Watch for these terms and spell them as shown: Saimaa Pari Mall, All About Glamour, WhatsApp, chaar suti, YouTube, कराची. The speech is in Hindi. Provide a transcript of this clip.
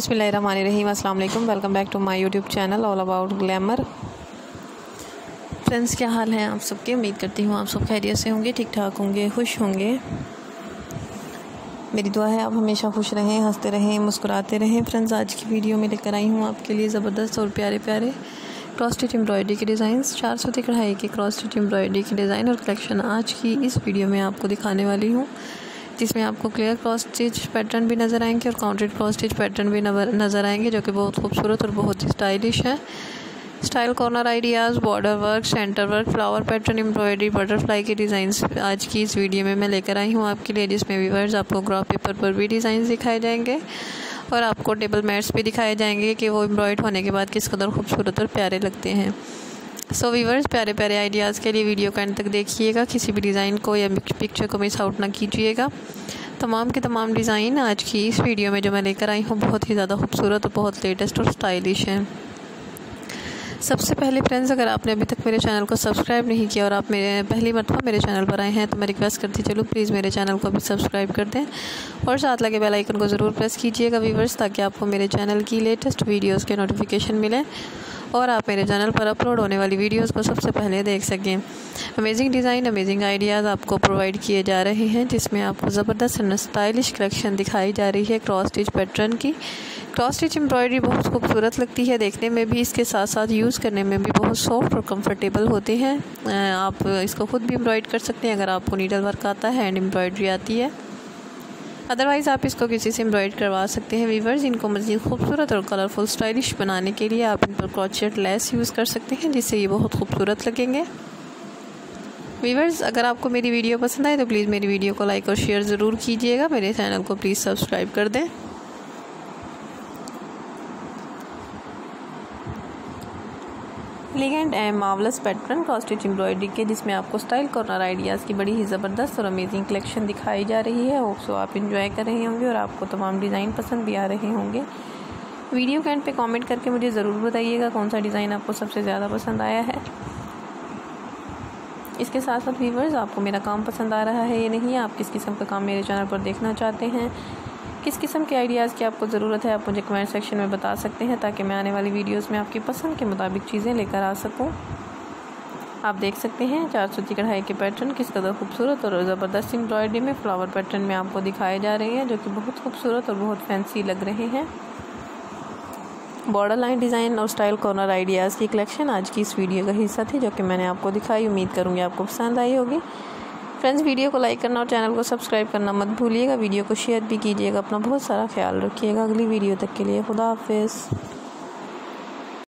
बिस्मिल्लाहिर्रहमानिर्रहीम, अस्सलाम वालेकुम। Welcome back to my YouTube channel all about glamour. Friends, क्या हाल हैं आप सबके? उम्मीद करती हूँ आप सब खैरियत से होंगे, ठीक ठाक होंगे, खुश होंगे। मेरी दुआ है आप हमेशा खुश रहें, हंसते रहें, मुस्कुराते रहें। फ्रेंड्स, आज की वीडियो में लेकर आई हूँ आपके लिए ज़बरदस्त और प्यारे प्यारे क्रॉस स्टिच एम्ब्रॉयडरी के डिज़ाइंस, चार सूती कढ़ाई के क्रॉस स्टिच एम्ब्रॉयडरी के डिज़ाइन और कलेक्शन आज की इस वीडियो में आपको दिखाने वाली हूँ, जिसमें आपको क्लियर क्रॉस स्टिच पैटर्न भी नज़र आएंगे और काउंटेड क्रॉस स्टिच पैटर्न भी नज़र आएंगे, जो कि बहुत खूबसूरत और बहुत ही स्टाइलिश है। Style corner ideas, border work, centre work, flower pattern embroidery, butterfly के डिज़ाइंस आज की इस वीडियो में मैं लेकर आई हूँ आपके लिए, जिसमें व्यूअर्स आपको ग्राफ पेपर पर भी डिज़ाइन दिखाए जाएंगे और आपको टेबल मैट्स भी दिखाए जाएंगे कि वो एम्ब्रॉयड होने के बाद किस कदर खूबसूरत और प्यारे लगते हैं। सो व्यूअर्स, प्यारे प्यारे आइडियाज़ के लिए वीडियो का अंत तक देखिएगा, किसी भी डिज़ाइन को या पिक्चर को मिस आउट ना कीजिएगा। तमाम के तमाम डिज़ाइन आज की इस वीडियो में जो मैं लेकर आई हूँ बहुत ही ज़्यादा खूबसूरत और बहुत लेटेस्ट और स्टाइलिश हैं। सबसे पहले फ्रेंड्स, अगर आपने अभी तक मेरे चैनल को सब्सक्राइब नहीं किया और आप मेरे पहली मरतबा मेरे चैनल पर आए हैं तो मैं रिक्वेस्ट करती चलूँ, प्लीज़ मेरे चैनल को भी सब्सक्राइब कर दें और साथ लगे बेल आइकन को ज़रूर प्रेस कीजिएगा व्यूअर्स, ताकि आपको मेरे चैनल की लेटेस्ट वीडियोज़ के नोटिफिकेशन मिलें और आप मेरे चैनल पर अपलोड होने वाली वीडियोस को सबसे पहले देख सकें। अमेजिंग डिज़ाइन, अमेजिंग आइडियाज़ आपको प्रोवाइड किए जा रहे हैं, जिसमें आपको ज़बरदस्त और स्टाइलिश कलेक्शन दिखाई जा रही है क्रॉस स्टिच पैटर्न की। क्रॉस स्टिच एम्ब्रॉयडरी बहुत खूबसूरत लगती है देखने में भी, इसके साथ साथ यूज़ करने में भी बहुत सॉफ्ट और कंफर्टेबल होते हैं। आप इसको खुद भी एम्ब्रॉयड कर सकते हैं अगर आपको नीडल वर्क आता है, हैंड एम्ब्रॉयडरी आती है, अदरवाइज़ आप इसको किसी से एम्ब्रॉयड करवा सकते हैं। वीवर्स, इनको मज़ीद खूबसूरत और कलरफुल स्टाइलिश बनाने के लिए आप इन पर क्रोचेट लेस यूज़ कर सकते हैं, जिससे ये बहुत खूबसूरत लगेंगे। वीवर्स, अगर आपको मेरी वीडियो पसंद आए तो प्लीज़ मेरी वीडियो को लाइक और शेयर ज़रूर कीजिएगा, मेरे चैनल को प्लीज़ सब्सक्राइब कर दें। Elegant and marvellous pattern cross stitch embroidery के, जिसमें आपको स्टाइल कॉर्नर आइडियाज़ की बड़ी ही ज़बरदस्त और अमेजिंग कलेक्शन दिखाई जा रही है। होप सो आप एंजॉय कर रहे होंगे और आपको तमाम डिज़ाइन पसंद भी आ रहे होंगे। वीडियो के एंड पे कमेंट करके मुझे ज़रूर बताइएगा कौन सा डिज़ाइन आपको सबसे ज़्यादा पसंद आया है। इसके साथ साथ व्यूअर्स, आपको मेरा काम पसंद आ रहा है या नहीं, आप किस किस्म का काम मेरे चैनल पर देखना चाहते हैं, किस किस्म के आइडियाज़ की आपको ज़रूरत है, आप मुझे कमेंट सेक्शन में बता सकते हैं, ताकि मैं आने वाली वीडियोस में आपकी पसंद के मुताबिक चीज़ें लेकर आ सकूं। आप देख सकते हैं चार सूती कढ़ाई के पैटर्न किस कदर खूबसूरत और ज़बरदस्त एम्ब्रॉयडरी में फ्लावर पैटर्न में आपको दिखाए जा रहे हैं, जो कि बहुत खूबसूरत और बहुत फैंसी लग रहे हैं। बॉर्डर लाइन डिज़ाइन और स्टाइल कॉर्नर आइडियाज़ की कलेक्शन आज की इस वीडियो का हिस्सा थी, जो कि मैंने आपको दिखाई। उम्मीद करूँगी आपको पसंद आई होगी। फ्रेंड्स, वीडियो को लाइक करना और चैनल को सब्सक्राइब करना मत भूलिएगा, वीडियो को शेयर भी कीजिएगा। अपना बहुत सारा ख्याल रखिएगा। अगली वीडियो तक के लिए खुदा हाफिज़।